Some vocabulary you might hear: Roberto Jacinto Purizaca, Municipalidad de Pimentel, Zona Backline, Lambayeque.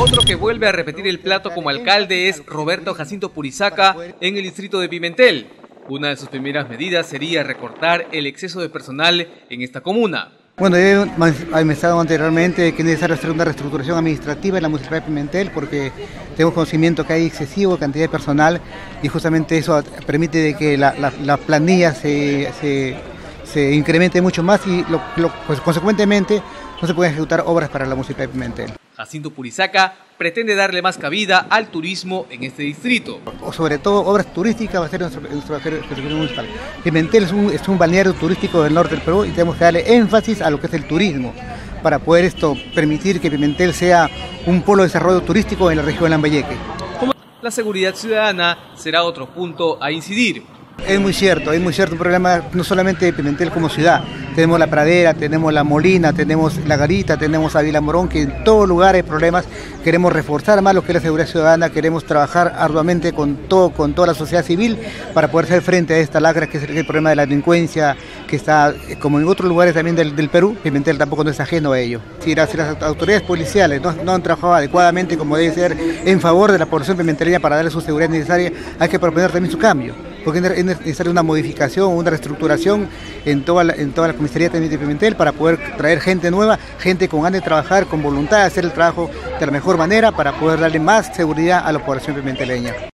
Otro que vuelve a repetir el plato como alcalde es Roberto Jacinto Purizaca en el distrito de Pimentel. Una de sus primeras medidas sería recortar el exceso de personal en esta comuna. Bueno, yo he manifestado anteriormente que es necesario hacer una reestructuración administrativa en la Municipalidad de Pimentel porque tenemos conocimiento que hay excesiva cantidad de personal y justamente eso permite de que la planilla se incremente mucho más y pues, consecuentemente no se pueden ejecutar obras para la Municipalidad de Pimentel. Jacinto Purizaca pretende darle más cabida al turismo en este distrito. Sobre todo obras turísticas va a ser nuestro ejecución municipal. Pimentel es un balneario turístico del norte del Perú y tenemos que darle énfasis a lo que es el turismo para poder permitir que Pimentel sea un polo de desarrollo turístico en la región de Lambayeque. La seguridad ciudadana será otro punto a incidir. Es muy cierto un problema no solamente de Pimentel como ciudad, tenemos la Pradera, tenemos la Molina, tenemos la Garita, tenemos Ávila Morón, que en todo lugar hay problemas, queremos reforzar más lo que es la seguridad ciudadana, queremos trabajar arduamente con toda la sociedad civil para poder hacer frente a esta lacra que es el problema de la delincuencia, que está como en otros lugares también del Perú, Pimentel tampoco no es ajeno a ello. Si las autoridades policiales no han trabajado adecuadamente como debe ser en favor de la población pimentelina para darle su seguridad necesaria, hay que proponer también su cambio, porque es necesaria una modificación, una reestructuración en toda la comisaría también de Pimentel para poder traer gente nueva, gente con ganas de trabajar, con voluntad de hacer el trabajo de la mejor manera para poder darle más seguridad a la población pimenteleña.